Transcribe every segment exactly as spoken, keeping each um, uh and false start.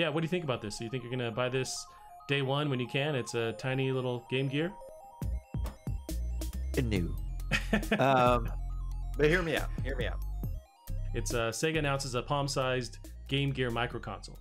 yeah, what do you think about this? Do you think you're gonna buy this day one when you can? It's a tiny little Game Gear. New. um, but hear me out. Hear me out. It's uh, Sega announces a palm-sized Game Gear Micro console,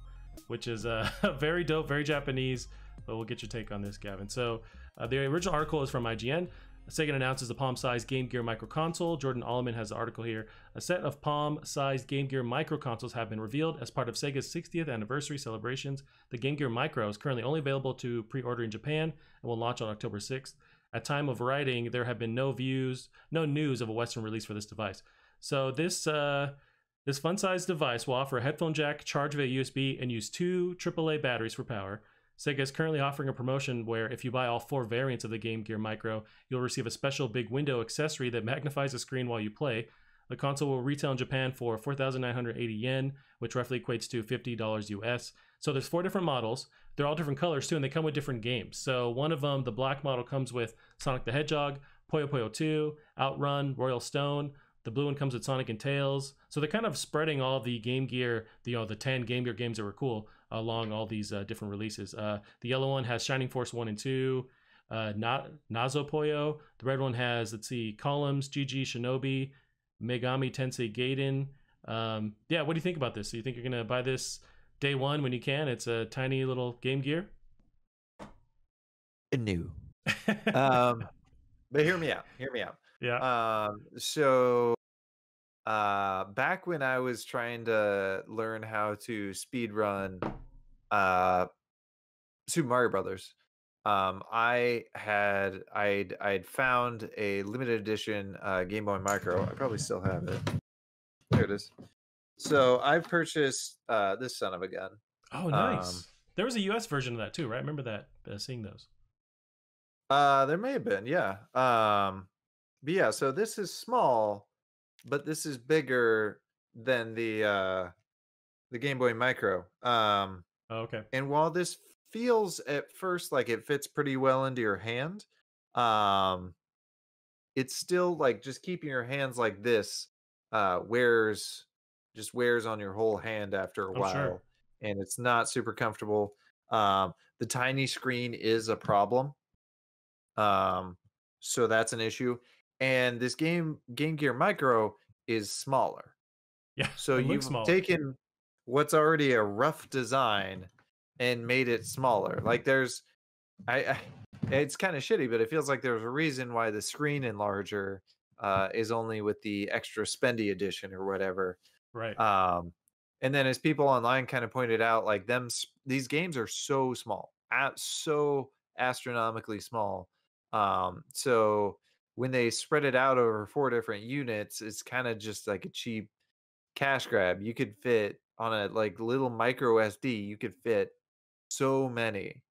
which is uh, very dope, very Japanese. But we'll get your take on this, Gavin. So uh, the original article is from I G N. Sega announces the palm-sized Game Gear Micro console. Jordan Alleman has the article here. A set of palm-sized Game Gear Micro consoles have been revealed as part of Sega's sixtieth anniversary celebrations. The Game Gear Micro is currently only available to pre-order in Japan and will launch on October sixth. At time of writing, there have been no views, no news of a Western release for this device. So this uh, this fun-sized device will offer a headphone jack, charge via U S B, and use two triple A batteries for power. Sega is currently offering a promotion where if you buy all four variants of the Game Gear Micro, you'll receive a special big window accessory that magnifies the screen while you play. The console will retail in Japan for four thousand nine hundred eighty yen, which roughly equates to fifty dollars U S. So there's four different models. They're all different colors too, and they come with different games. So one of them, the black model, comes with Sonic the Hedgehog, Puyo Puyo two, OutRun, Royal Stone. The blue one comes with Sonic and Tails. So they're kind of spreading all the Game Gear, the, you know, the ten Game Gear games that were cool along all these uh, different releases. Uh, the yellow one has Shining Force one and two, uh, Na- Nazo Poyo. The red one has, let's see, Columns, G G, Shinobi, Megami Tensei Gaiden. Um, yeah, what do you think about this? Do you think you're going to buy this day one when you can? It's a tiny little Game Gear. New. um, but hear me out. Hear me out. Yeah. Um, so uh, back when I was trying to learn how to speedrun uh, Super Mario Brothers, um, I had I'd I'd found a limited edition uh, Game Boy Micro. I probably still have it. There it is. So I've purchased uh, this son of a gun. Oh, nice. Um, there was a U S version of that too, right? I remember that, uh, seeing those. Uh, there may have been, yeah. Um, but yeah, so this is small, but this is bigger than the uh, the Game Boy Micro. Um, oh, okay. And while this feels at first like it fits pretty well into your hand, um, it's still like just keeping your hands like this uh, wears... just wears on your whole hand after a oh, while sure. and it's not super comfortable. Um, the tiny screen is a problem. Um, so that's an issue. And this game Game Gear Micro is smaller. Yeah. So you've smaller. taken what's already a rough design and made it smaller. Like there's, I, I it's kind of shitty, but it feels like there's a reason why the screen enlarger uh, is only with the extra spendy edition or whatever. Right. Um, and then as people online kind of pointed out, like them, these games are so small, so astronomically small. Um, so when they spread it out over four different units, it's kind of just like a cheap cash grab. You could fit on a like little micro S D, you could fit so many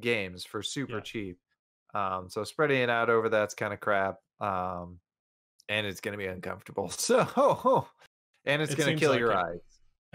games for super yeah. cheap. Um, so spreading it out over that's kind of crap. Um, and it's going to be uncomfortable. So, and it's it going to kill like your it.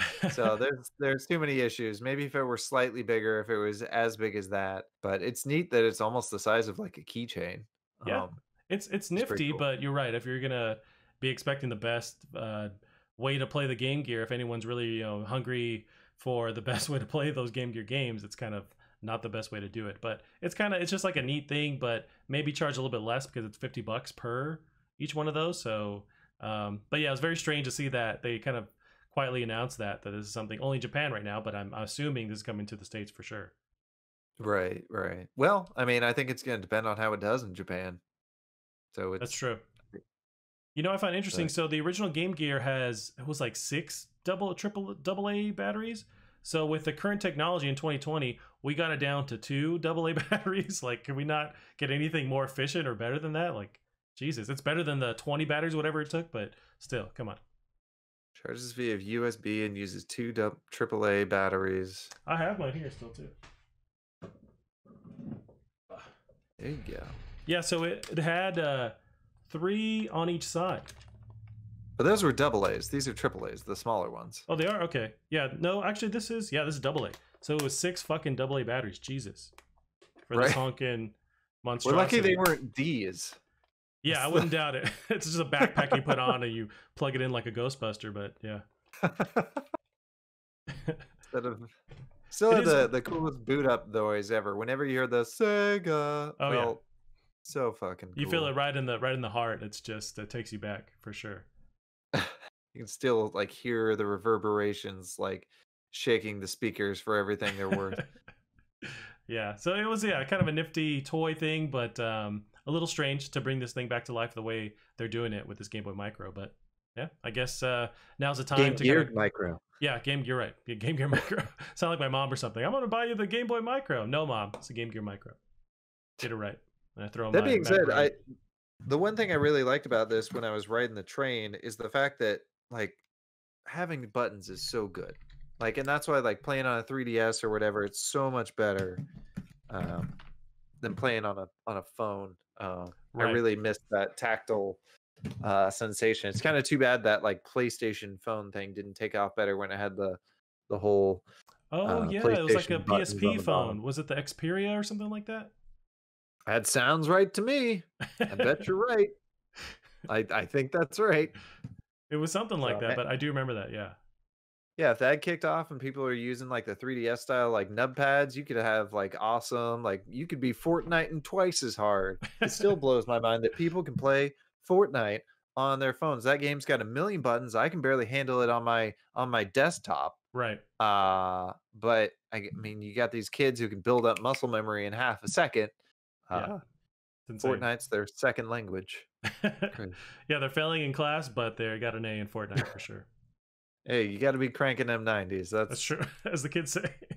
eyes. So there's there's too many issues. Maybe if it were slightly bigger, if it was as big as that. But it's neat that it's almost the size of like a keychain. Yeah, um, it's it's nifty, it's cool. But you're right. If you're going to be expecting the best uh, way to play the Game Gear, if anyone's really you know hungry for the best way to play those Game Gear games, it's kind of not the best way to do it. But it's kind of it's just like a neat thing, but maybe charge a little bit less because it's fifty bucks per each one of those. So... Um, but yeah, it was very strange to see that they kind of quietly announced that, that this is something only Japan right now, but I'm assuming this is coming to the States for sure. Right, right. Well, I mean, I think it's going to depend on how it does in Japan. So it's... That's true. You know, I find interesting. But... So the original Game Gear has, it was like six double, triple, double A batteries. So with the current technology in twenty twenty, we got it down to two double A batteries. Like, can we not get anything more efficient or better than that? Like, Jesus, it's better than the twenty batteries, whatever it took, but still, come on. Charges via U S B and uses two triple A batteries. I have mine here still, too. There you go. Yeah, so it, it had uh, three on each side. But those were double A's. These are triple A's, the smaller ones. Oh, they are? Okay. Yeah, no, actually, this is, yeah, this is double A. So it was six fucking double A batteries. Jesus. For right? this honking monstrosity. We're lucky they weren't D's. Yeah, I wouldn't doubt it. It's just a backpack you put on and you plug it in like a Ghostbuster, but yeah. Instead of Still it the, is... the coolest boot up noise ever. Whenever you hear the Sega, oh yeah, so fucking cool. You feel it right in the right in the heart. It's just it takes you back for sure. You can still like hear the reverberations, like shaking the speakers for everything they're worth. Yeah, so it was yeah, kind of a nifty toy thing, but um, a little strange to bring this thing back to life the way they're doing it with this Game Boy Micro. But yeah, I guess uh, now's the time Game to Gear kinda... Micro. Yeah, Game Gear, right? Yeah, Game Gear Micro. Sound like my mom or something. I'm gonna buy you the Game Boy Micro. No, mom, it's a Game Gear Micro. Get it right. And I throw that being said, I the one thing I really liked about this when I was riding the train is the fact that like having buttons is so good. Like, and that's why like playing on a three D S or whatever, it's so much better um, than playing on a on a phone. Uh, right. I really missed that tactile uh sensation. It's kind of too bad that like PlayStation phone thing didn't take off better when it had the the whole oh uh, yeah it was like a P S P phone. Was it the Xperia or something like that? That sounds right to me. I bet you're right. I I think that's right. It was something like so, that, but I do remember that. Yeah, yeah. If that kicked off and people are using like the three D S style like nub pads, you could have like awesome like you could be Fortnite twice as hard. It still blows my mind that people can play Fortnite on their phones. That game's got a million buttons. I can barely handle it on my on my desktop. Right. Uh, but I mean, you got these kids who can build up muscle memory in half a second. Uh, yeah. Fortnite's their second language. Yeah, they're failing in class, but they got an A in Fortnite for sure. Hey, you got to be cranking them nineties. That's, That's true, as the kids say.